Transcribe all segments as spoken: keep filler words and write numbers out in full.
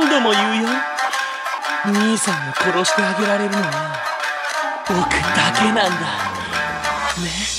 何度も言うよ。兄さんを殺してあげられるのは僕だけなんだね。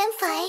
Headshot.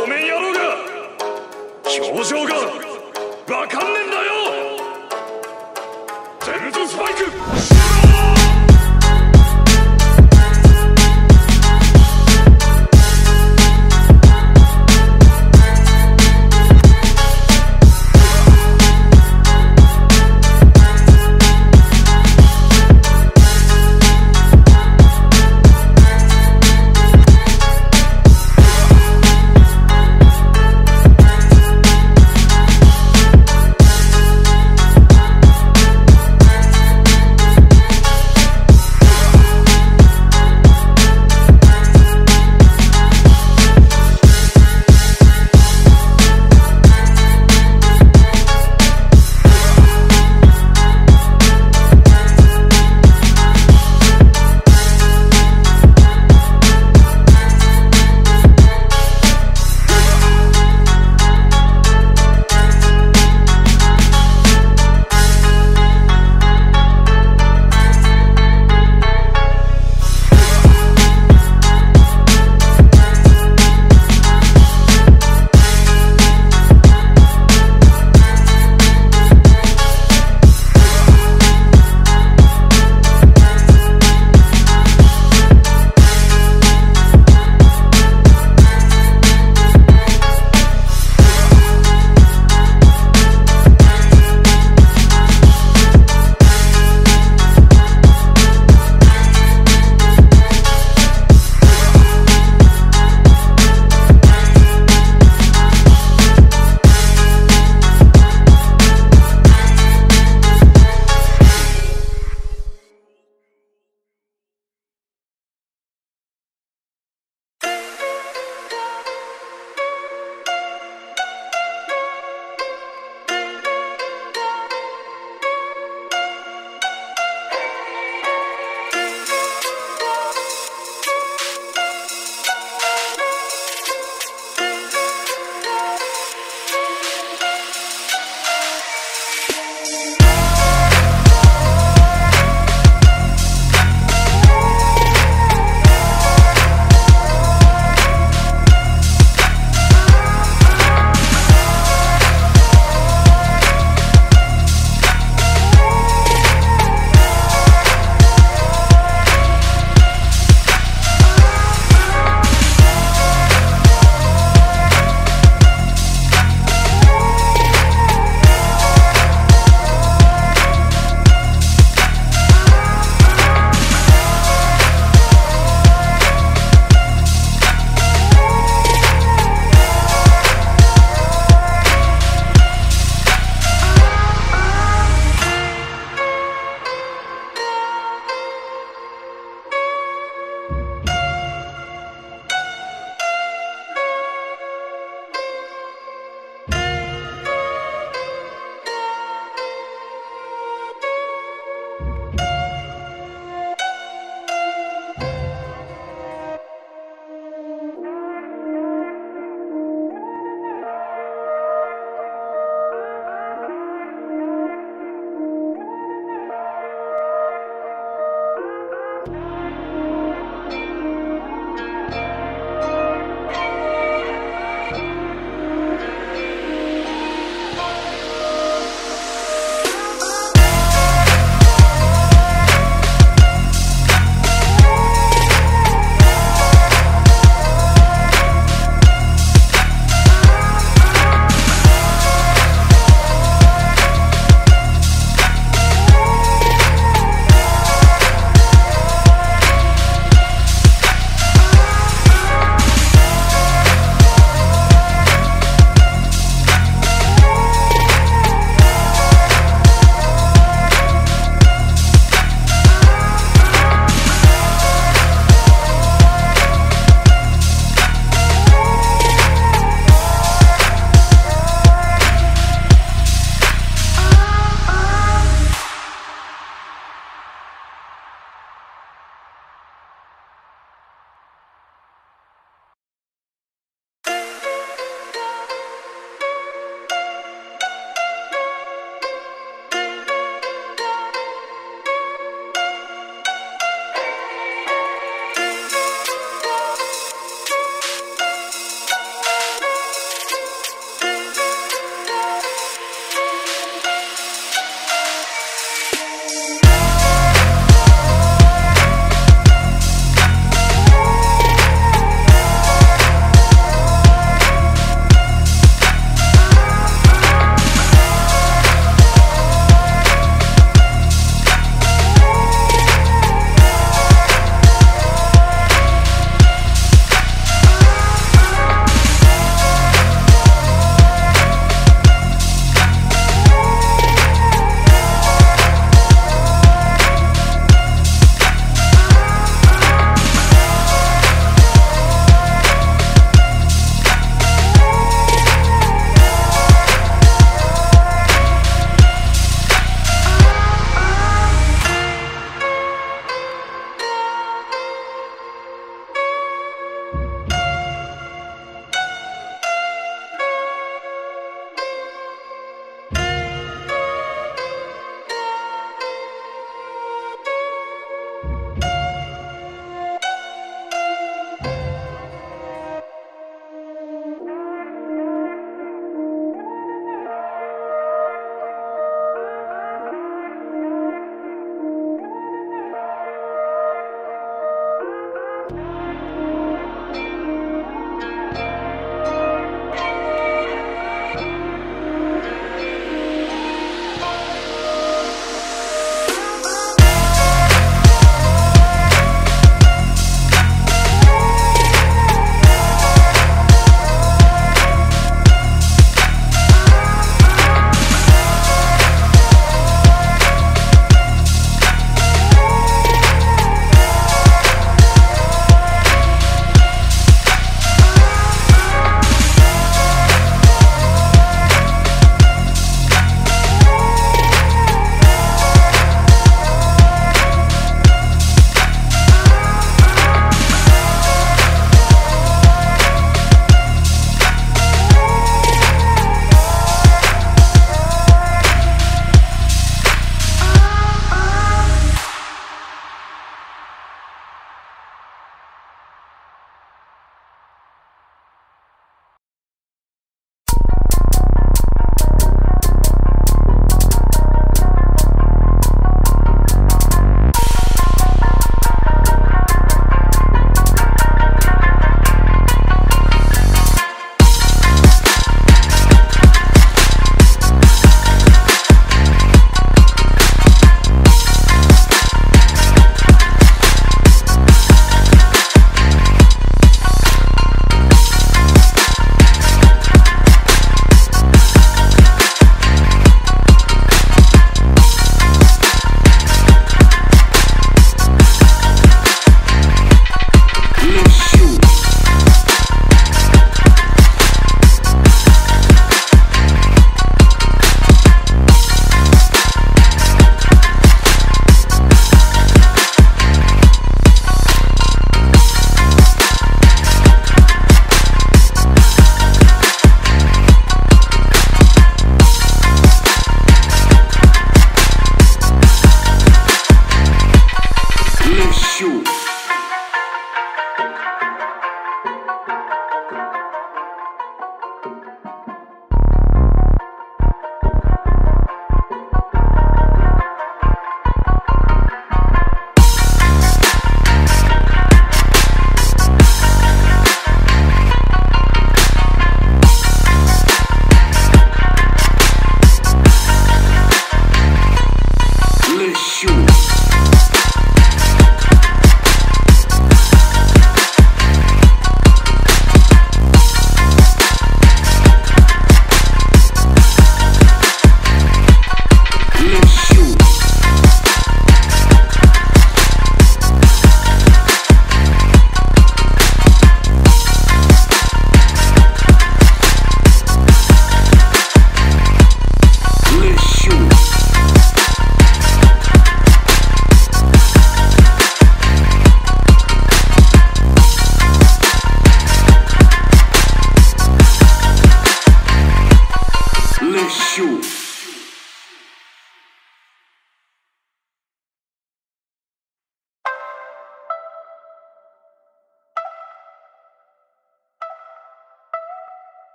ごめん野郎が表情がわかんねんだよ全然スパイク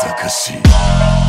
Advocacy. Hello.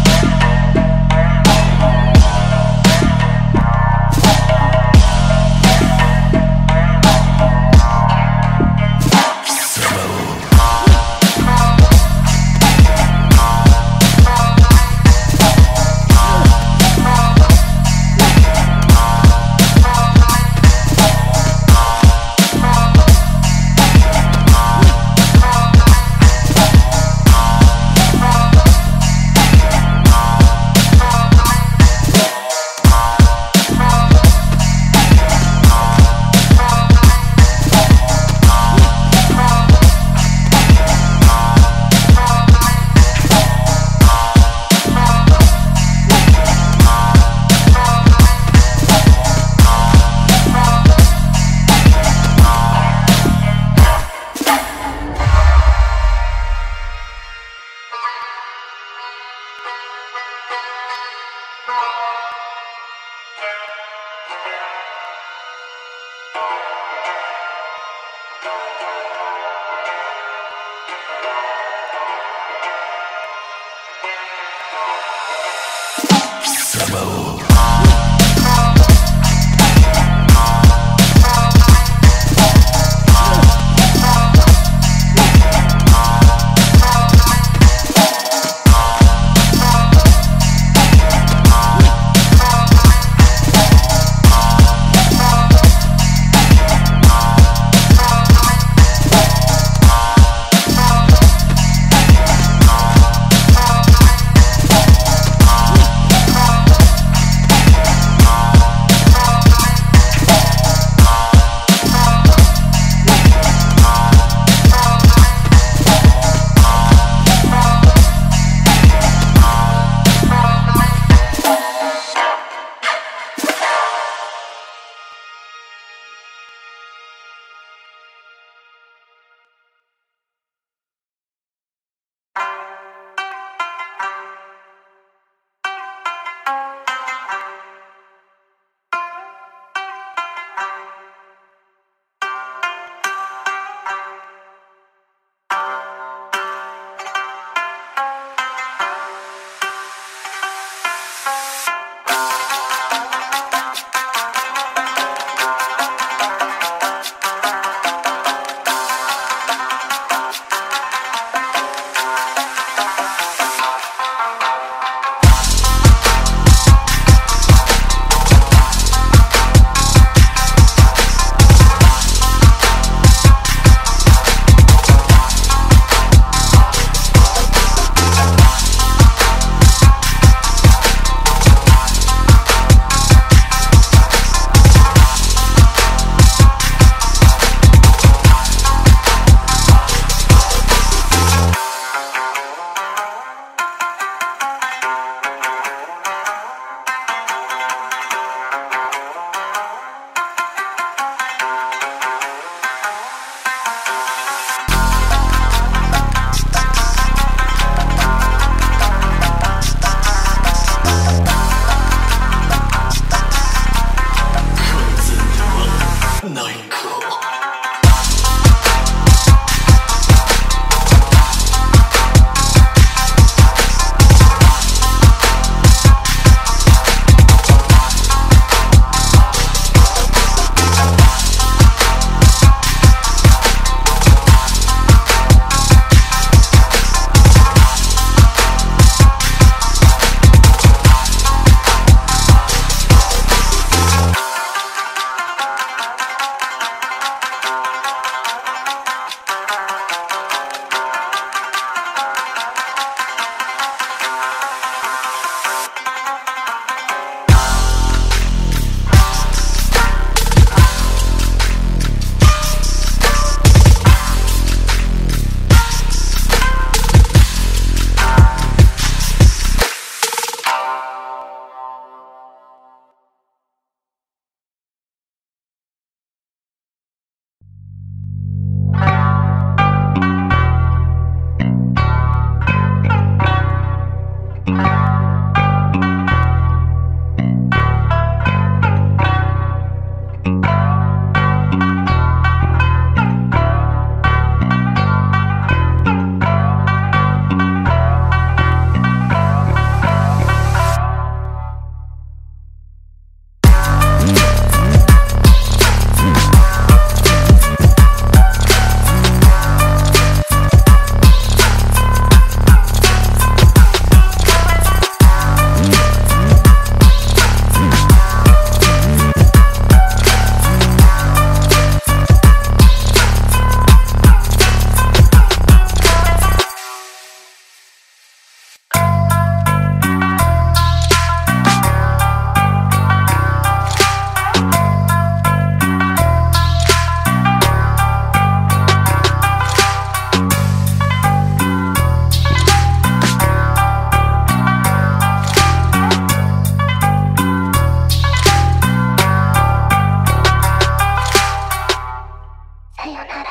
sayonara.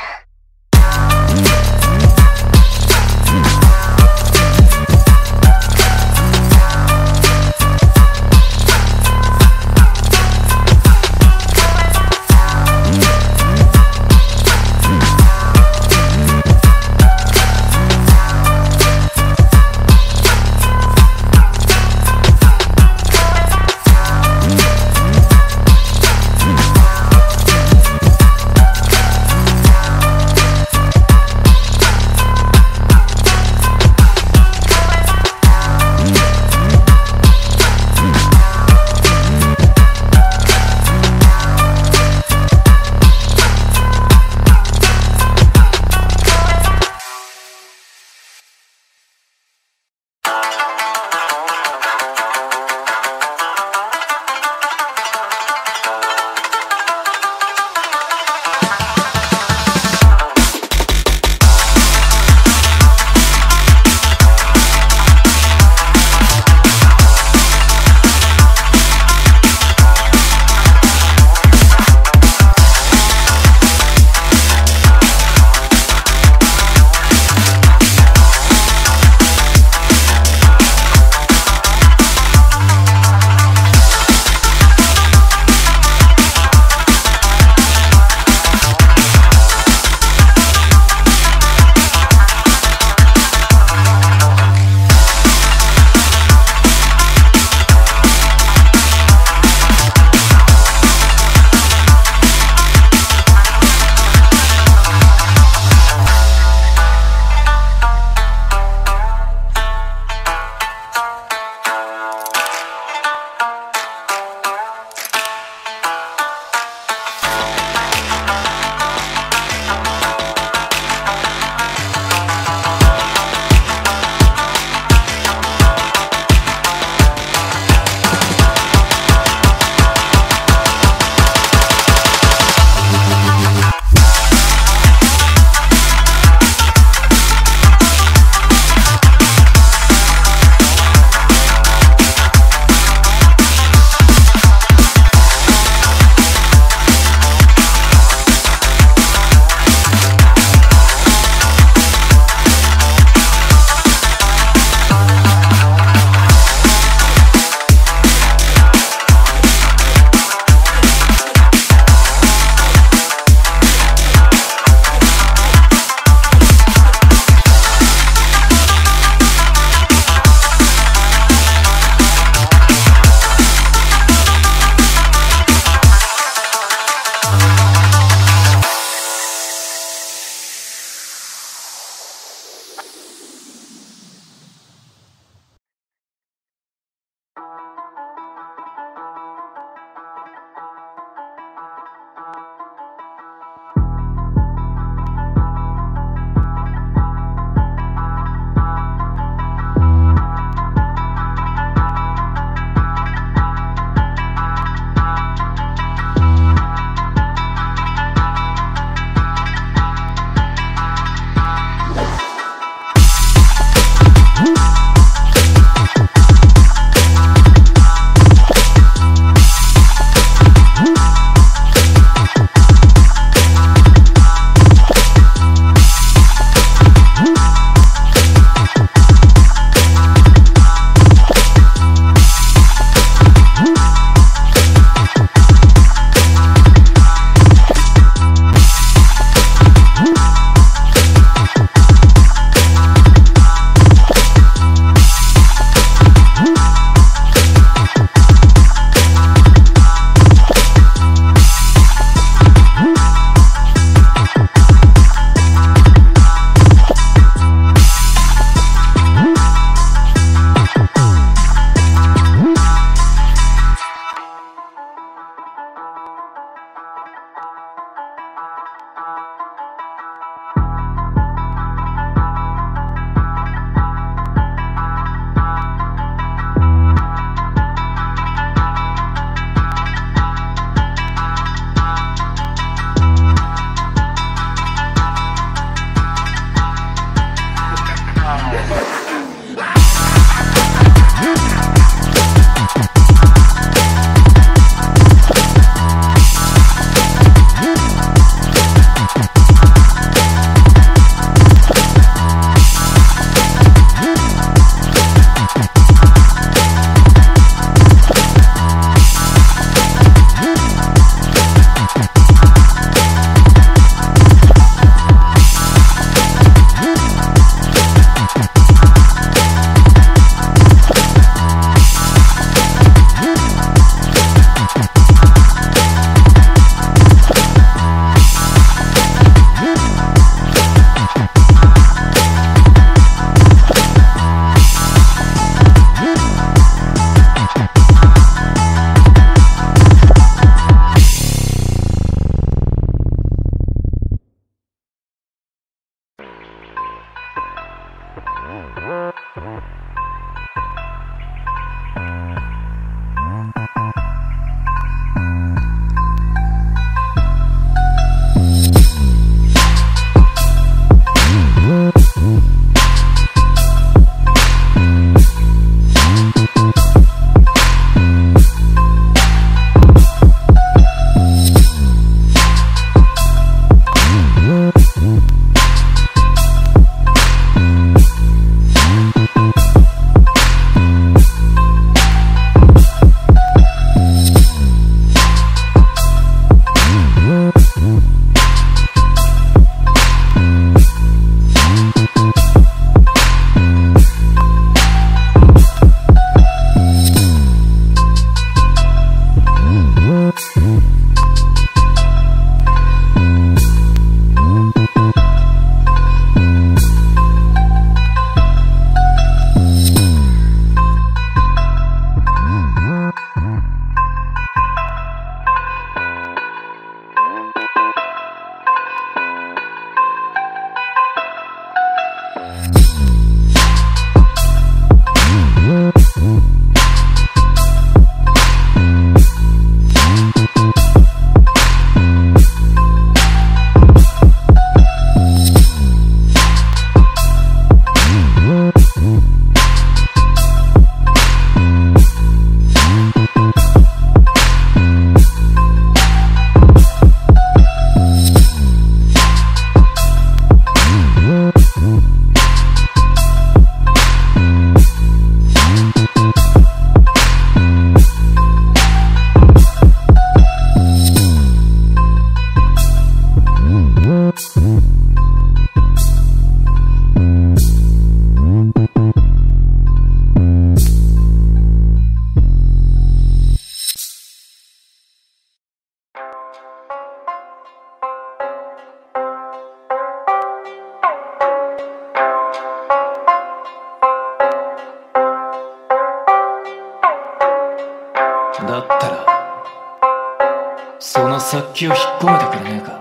だったらその殺気を引っ込めてくれねえか。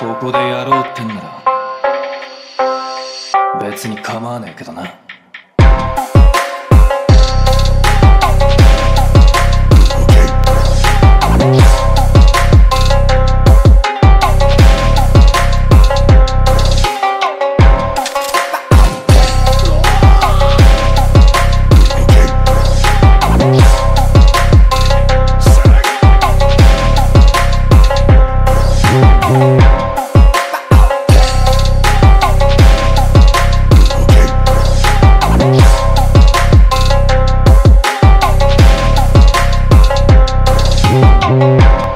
ここでやろうってんなら別に構わねえけどな。Oh,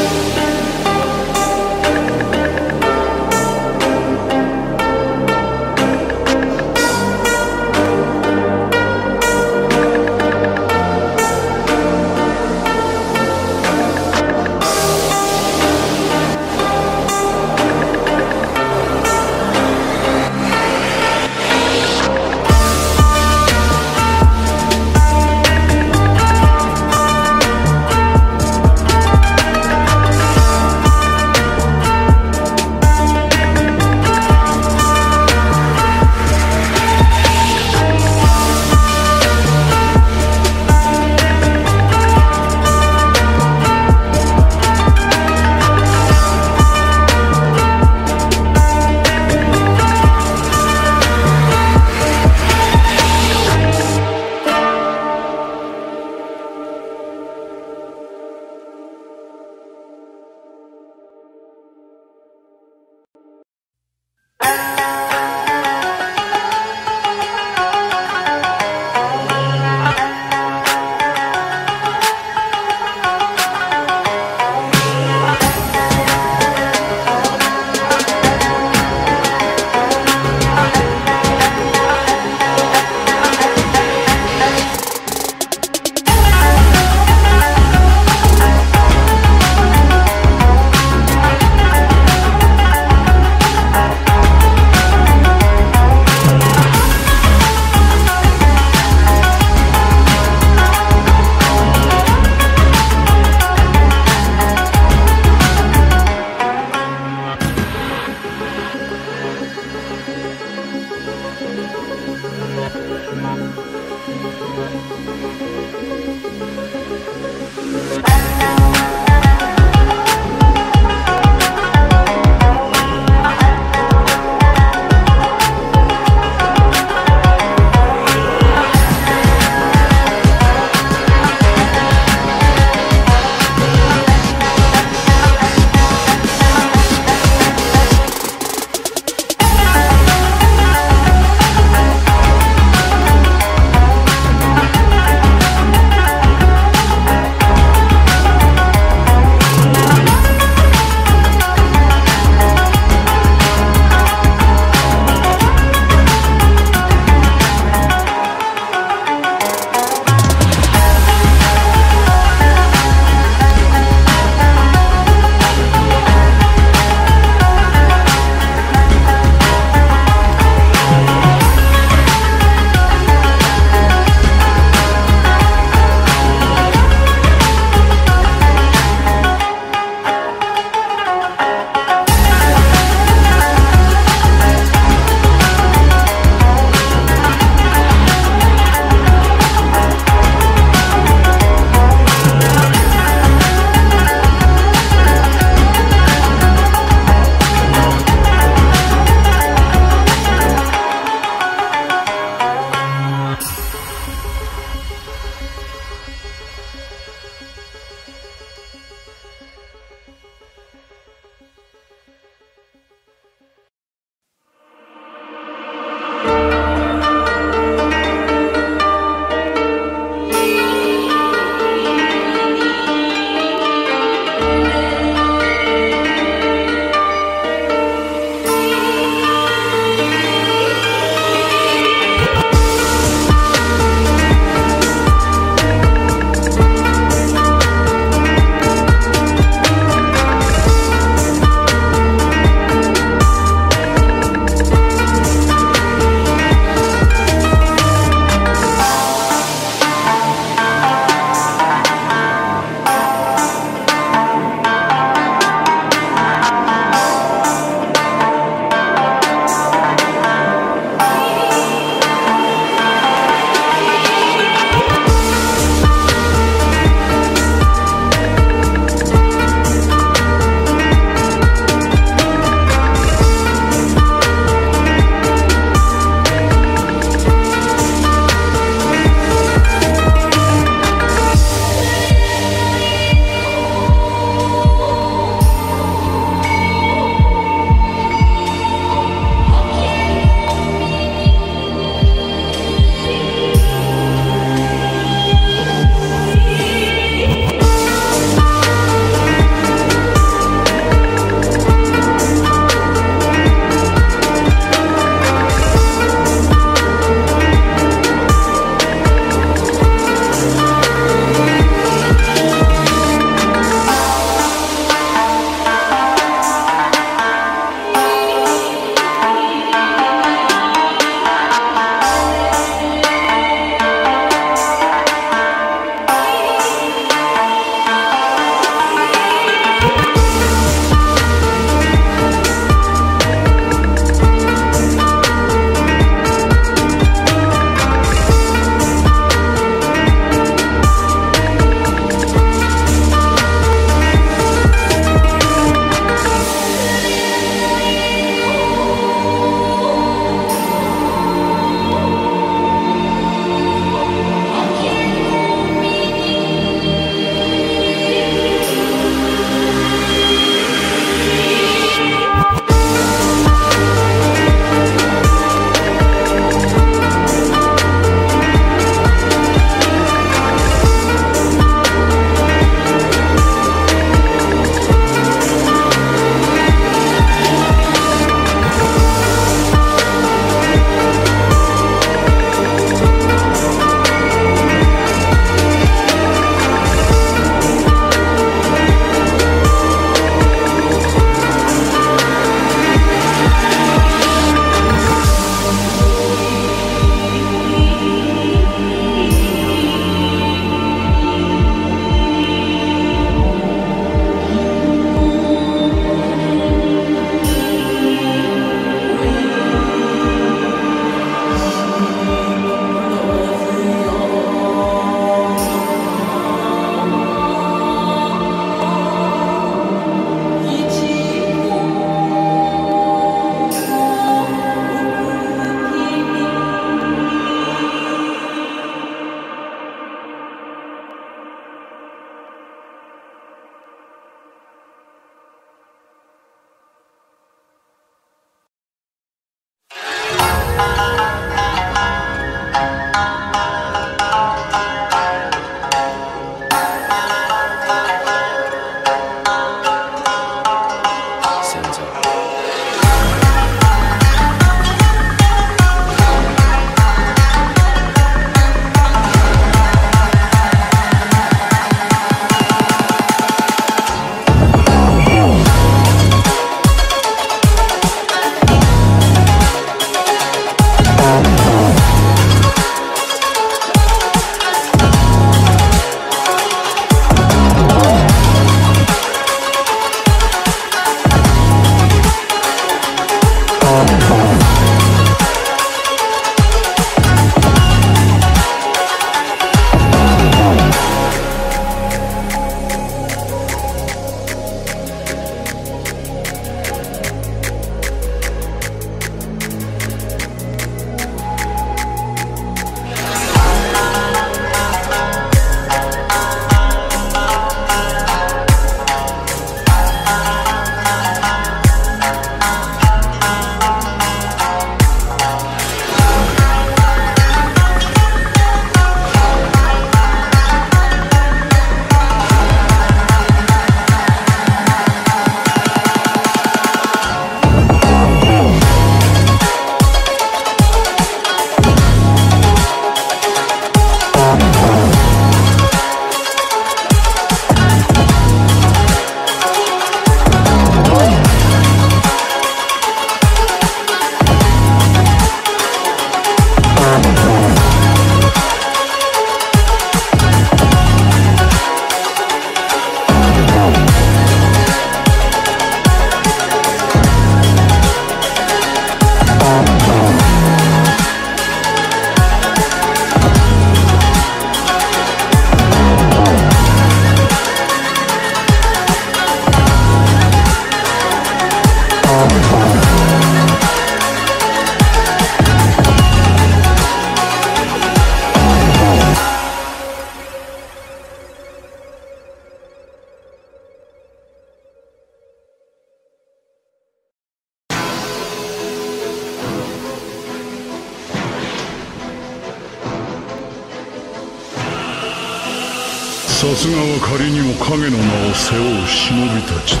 すがは仮にも影の名を背負う忍びたちだ。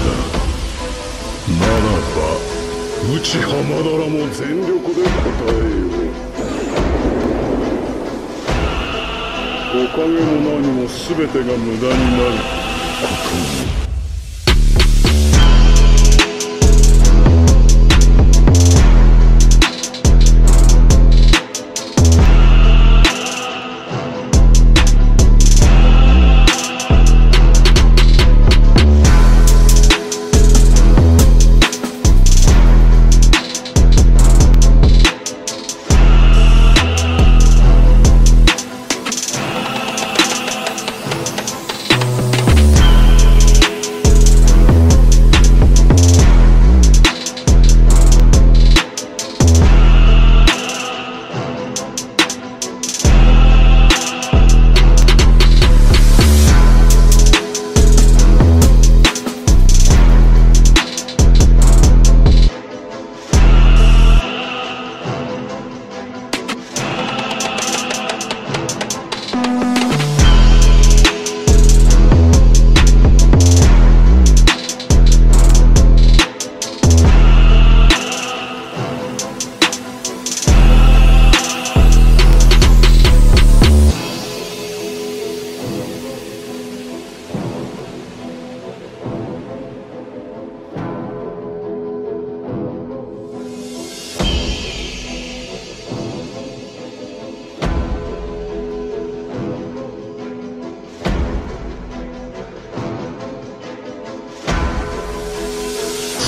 ならば内浜田らも全力で応えよう。おかげも何も全てが無駄になることに。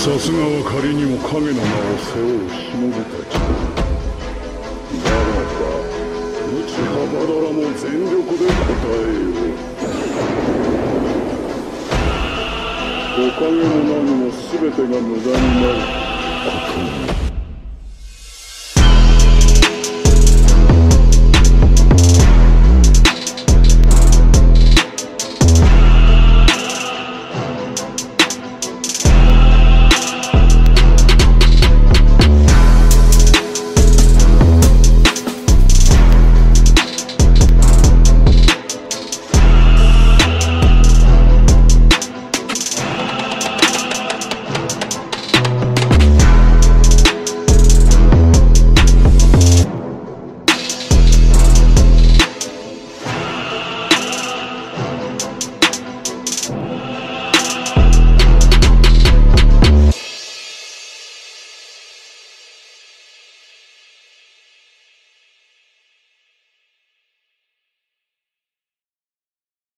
さすがは仮にも影の名を背負う忍びたちだ。ならば内浜田らも全力で応えよう。おかげも何も全てが無駄になることに。